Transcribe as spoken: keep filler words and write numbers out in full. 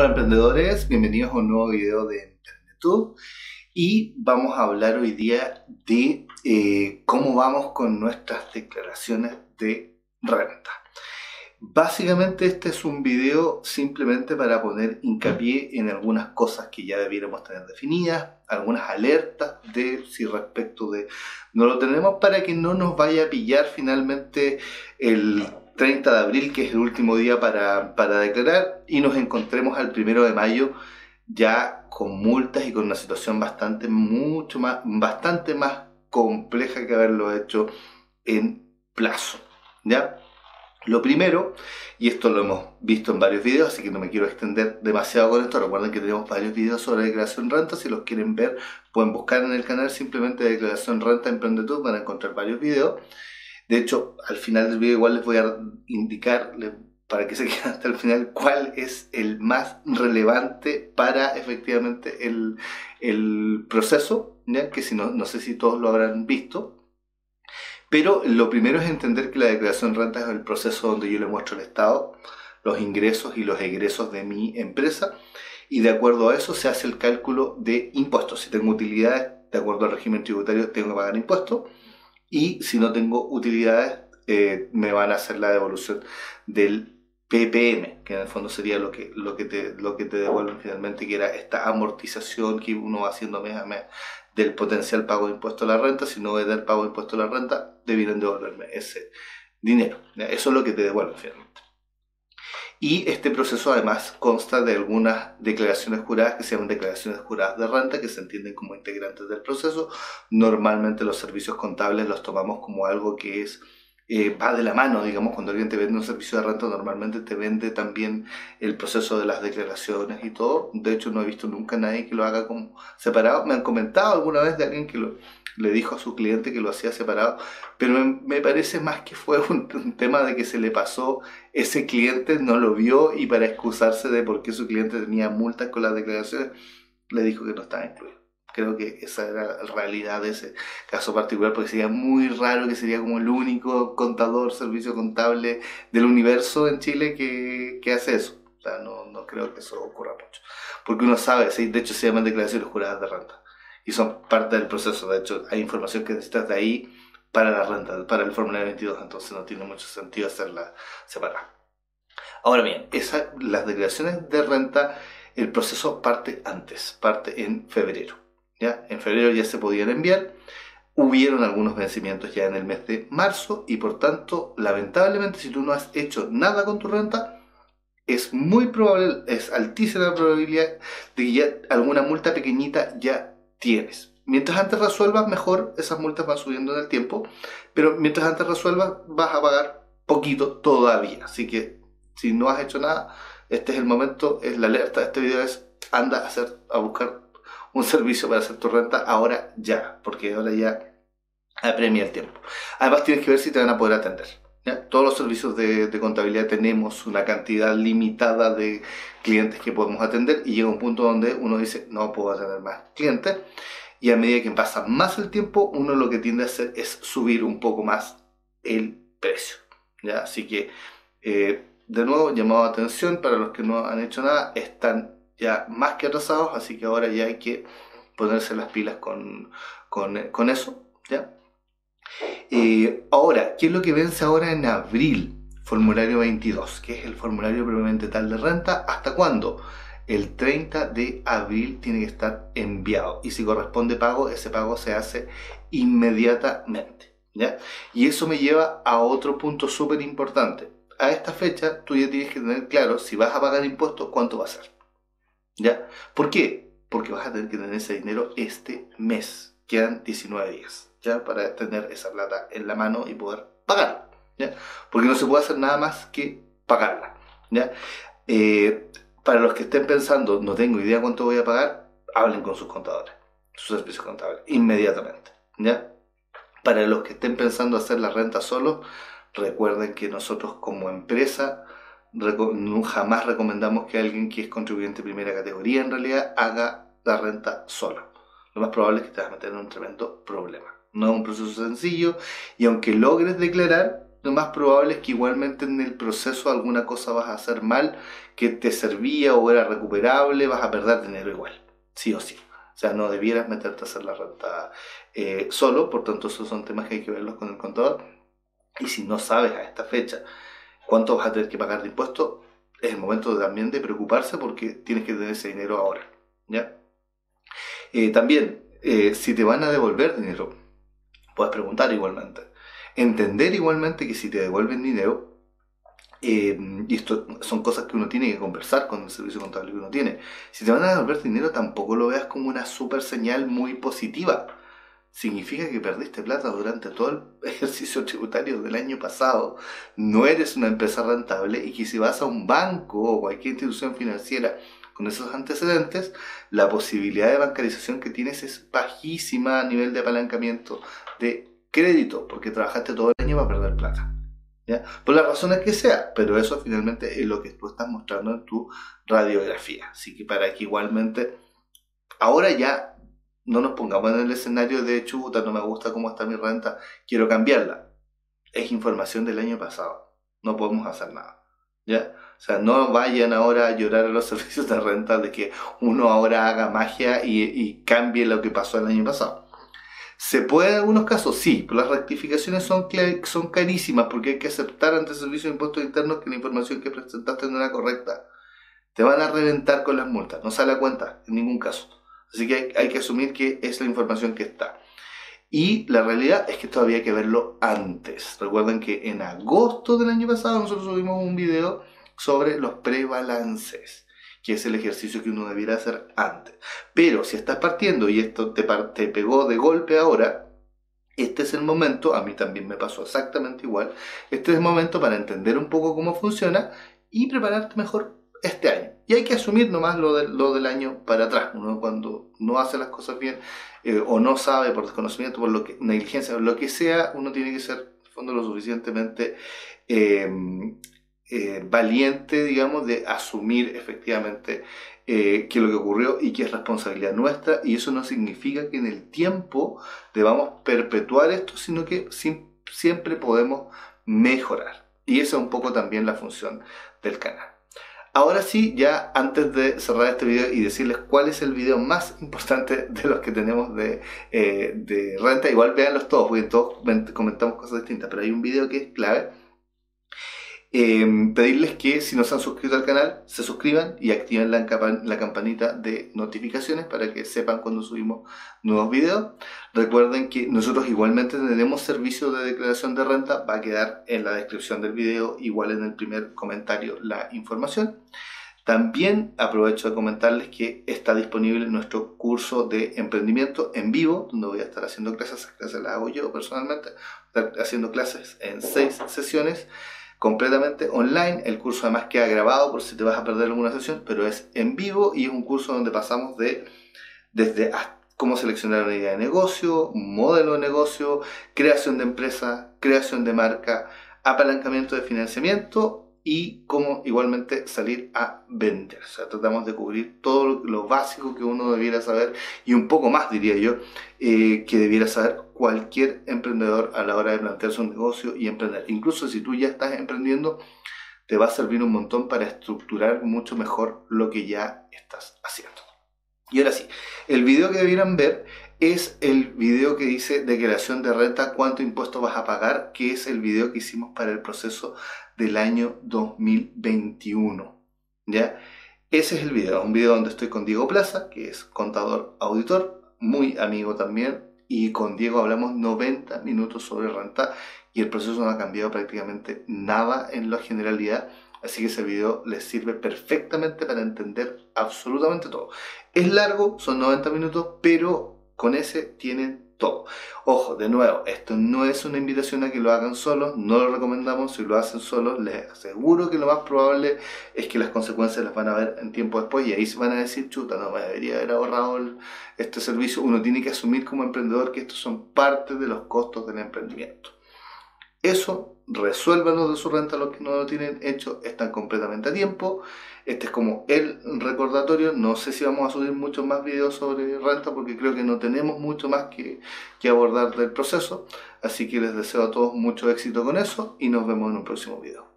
para emprendedores, bienvenidos a un nuevo video de Emprendetube y vamos a hablar hoy día de eh, cómo vamos con nuestras declaraciones de renta. Básicamente este es un video simplemente para poner hincapié en algunas cosas que ya debiéramos tener definidas, algunas alertas de si respecto de no lo tenemos, para que no nos vaya a pillar finalmente el treinta de abril, que es el último día para, para declarar, y nos encontremos al primero de mayo ya con multas y con una situación bastante, mucho más, bastante más compleja que haberlo hecho en plazo, ¿ya? Lo primero, y esto lo hemos visto en varios videos, así que no me quiero extender demasiado con esto. Recuerden que tenemos varios videos sobre declaración renta. Si los quieren ver, pueden buscar en el canal simplemente declaración renta Emprendetube, van a encontrar varios videos. De hecho, al final del video igual les voy a indicar, para que se queden hasta el final, cuál es el más relevante para efectivamente el, el proceso, ¿ya? Que si no, no sé si todos lo habrán visto. Pero lo primero es entender que la declaración de renta es el proceso donde yo le muestro al Estado los ingresos y los egresos de mi empresa, y de acuerdo a eso se hace el cálculo de impuestos. Si tengo utilidades, de acuerdo al régimen tributario tengo que pagar impuestos, y si no tengo utilidades eh, me van a hacer la devolución del P P M, que en el fondo sería lo que, lo que te, lo que te devuelven finalmente, que era esta amortización que uno va haciendo mes a mes del potencial pago de impuesto a la renta. Si no voy a dar pago de impuesto a la renta, debieron devolverme ese dinero. Eso es lo que te devuelven finalmente. Y este proceso además consta de algunas declaraciones juradas que se llaman declaraciones juradas de renta, que se entienden como integrantes del proceso. Normalmente los servicios contables los tomamos como algo que es eh, va de la mano, digamos. Cuando alguien te vende un servicio de renta, normalmente te vende también el proceso de las declaraciones y todo. De hecho, no he visto nunca a nadie que lo haga como separado. Me han comentado alguna vez de alguien que lo, le dijo a su cliente que lo hacía separado, pero me, me parece más que fue un, un tema de que se le pasó. Ese cliente no lo vio, y para excusarse de por qué su cliente tenía multas con las declaraciones, le dijo que no estaba incluido. Creo que esa era la realidad de ese caso particular, porque sería muy raro que sería como el único contador, servicio contable del universo en Chile que, que hace eso. O sea, no, no creo que eso ocurra mucho, porque uno sabe, ¿sí? De hecho se llaman declaraciones juradas de renta y son parte del proceso. De hecho, hay información que necesitas de ahí para la renta, para el Formulario veintidós, entonces no tiene mucho sentido hacerla separada. Ahora bien, esa, las declaraciones de renta, el proceso parte antes, parte en febrero, ¿ya? En febrero ya se podían enviar. Hubieron algunos vencimientos ya en el mes de marzo y por tanto, lamentablemente, si tú no has hecho nada con tu renta, es muy probable, es altísima la probabilidad de que ya alguna multa pequeñita ya tienes. Mientras antes resuelvas, mejor. Esas multas van subiendo en el tiempo, pero mientras antes resuelvas vas a pagar poquito todavía. Así que si no has hecho nada, este es el momento, es la alerta de este video, es anda a, hacer, a buscar un servicio para hacer tu renta ahora ya, porque ahora ya apremia el tiempo. Además tienes que ver si te van a poder atender, ¿ya? Todos los servicios de, de contabilidad tenemos una cantidad limitada de clientes que podemos atender, y llega un punto donde uno dice no puedo atender más clientes, y a medida que pasa más el tiempo uno lo que tiende a hacer es subir un poco más el precio, ¿ya? Así que eh, de nuevo, llamado a atención para los que no han hecho nada, están ya más que atrasados, así que ahora ya hay que ponerse las pilas con, con, con eso, ¿ya? Eh, ahora, ¿qué es lo que vence ahora en abril? Formulario veintidós, que es el formulario propiamente tal de renta. ¿Hasta cuándo? El treinta de abril tiene que estar enviado, y si corresponde pago, ese pago se hace inmediatamente, ¿ya? Y eso me lleva a otro punto súper importante. A esta fecha tú ya tienes que tener claro si vas a pagar impuestos, cuánto va a ser, ¿ya? ¿Por qué? Porque vas a tener que tener ese dinero este mes. Quedan diecinueve días. ¿Ya? Para tener esa plata en la mano y poder pagarla, ¿ya? Porque no se puede hacer nada más que pagarla, ¿ya? Eh, para los que estén pensando, no tengo idea cuánto voy a pagar, hablen con sus contadores, sus servicios contables, inmediatamente, ¿ya? Para los que estén pensando hacer la renta solos, recuerden que nosotros como empresa reco- jamás recomendamos que alguien que es contribuyente primera categoría en realidad haga la renta sola. Lo más probable es que te vas a meter en un tremendo problema. No es un proceso sencillo, y aunque logres declarar, lo más probable es que igualmente en el proceso alguna cosa vas a hacer mal, que te servía o era recuperable, vas a perder dinero igual, sí o sí. O sea, no debieras meterte a hacer la renta eh, solo, por tanto esos son temas que hay que verlos con el contador. Y si no sabes a esta fecha cuánto vas a tener que pagar de impuestos, es el momento también de preocuparse porque tienes que tener ese dinero ahora, ¿ya? Eh, también, eh, si te van a devolver dinero, puedes preguntar igualmente. Entender igualmente que si te devuelven dinero, eh, y esto son cosas que uno tiene que conversar con el servicio contable que uno tiene, si te van a devolver dinero tampoco lo veas como una super señal muy positiva. Significa que perdiste plata durante todo el ejercicio tributario del año pasado, no eres una empresa rentable y que si vas a un banco o cualquier institución financiera con esos antecedentes, la posibilidad de bancarización que tienes es bajísima a nivel de apalancamiento de crédito, porque trabajaste todo el año para perder plata, ¿ya? Por las razones que sea, pero eso finalmente es lo que tú estás mostrando en tu radiografía, así que para que igualmente ahora ya no nos pongamos en el escenario de chuta, no me gusta cómo está mi renta, quiero cambiarla. Es información del año pasado, no podemos hacer nada, ¿ya? O sea, no vayan ahora a llorar a los servicios de renta de que uno ahora haga magia y, y cambie lo que pasó el año pasado. ¿Se puede en algunos casos? Sí, pero las rectificaciones son, son carísimas porque hay que aceptar ante el Servicio de Impuestos Internos que la información que presentaste no era correcta. Te van a reventar con las multas, no sale a cuenta en ningún caso. Así que hay, hay que asumir que es la información que está. Y la realidad es que todavía hay que verlo antes. Recuerden que en agosto del año pasado nosotros subimos un video sobre los prebalances, que es el ejercicio que uno debiera hacer antes. Pero si estás partiendo y esto te, te pegó de golpe ahora, este es el momento, a mí también me pasó exactamente igual, este es el momento para entender un poco cómo funciona y prepararte mejor este año. Y hay que asumir nomás lo, de, lo del año para atrás. Uno cuando no hace las cosas bien eh, o no sabe por desconocimiento, por lo que, negligencia, por lo que sea, uno tiene que ser en el fondo lo suficientemente eh, eh, valiente, digamos, de asumir efectivamente eh, qué es lo que ocurrió y que es responsabilidad nuestra. Y eso no significa que en el tiempo debamos perpetuar esto, sino que sin, siempre podemos mejorar. Y esa es un poco también la función del canal. Ahora sí, ya antes de cerrar este video y decirles cuál es el video más importante de los que tenemos de, eh, de renta, igual véanlos todos, porque todos comentamos cosas distintas, pero hay un video que es clave. Eh, pedirles que si no se han suscrito al canal, se suscriban y activen la, campan la campanita de notificaciones para que sepan cuando subimos nuevos videos. Recuerden que nosotros igualmente tenemos servicio de declaración de renta, va a quedar en la descripción del video, igual en el primer comentario la información. También aprovecho de comentarles que está disponible nuestro curso de emprendimiento en vivo, donde voy a estar haciendo clases, clases las hago yo personalmente, voy a estar haciendo clases en seis sesiones completamente online. El curso además queda grabado por si te vas a perder alguna sesión, pero es en vivo y es un curso donde pasamos de desde cómo seleccionar una idea de negocio, modelo de negocio, creación de empresa, creación de marca, apalancamiento de financiamiento y cómo igualmente salir a vender. O sea, tratamos de cubrir todo lo básico que uno debiera saber y un poco más, diría yo, eh, que debiera saber cualquier emprendedor a la hora de plantearse un negocio y emprender. Incluso si tú ya estás emprendiendo, te va a servir un montón para estructurar mucho mejor lo que ya estás haciendo. Y ahora sí, el video que debieran ver es el video que dice declaración de renta, cuánto impuesto vas a pagar, que es el video que hicimos para el proceso del año dos mil veintiuno. ¿Ya? Ese es el video, un video donde estoy con Diego Plaza, que es contador auditor, muy amigo también, y con Diego hablamos noventa minutos sobre renta y el proceso no ha cambiado prácticamente nada en la generalidad, así que ese video les sirve perfectamente para entender absolutamente todo. Es largo, son noventa minutos, pero con ese tienen todo. Ojo, de nuevo, esto no es una invitación a que lo hagan solos, no lo recomendamos. Si lo hacen solos, les aseguro que lo más probable es que las consecuencias las van a ver en tiempo después y ahí se van a decir, chuta, no me debería haber ahorrado el, este servicio. Uno tiene que asumir como emprendedor que estos son parte de los costos del emprendimiento. Eso resuélvanlo de su renta los que no lo tienen hecho, están completamente a tiempo. Este es como el recordatorio. No sé si vamos a subir muchos más videos sobre renta porque creo que no tenemos mucho más que, que abordar del proceso, así que les deseo a todos mucho éxito con eso y nos vemos en un próximo video.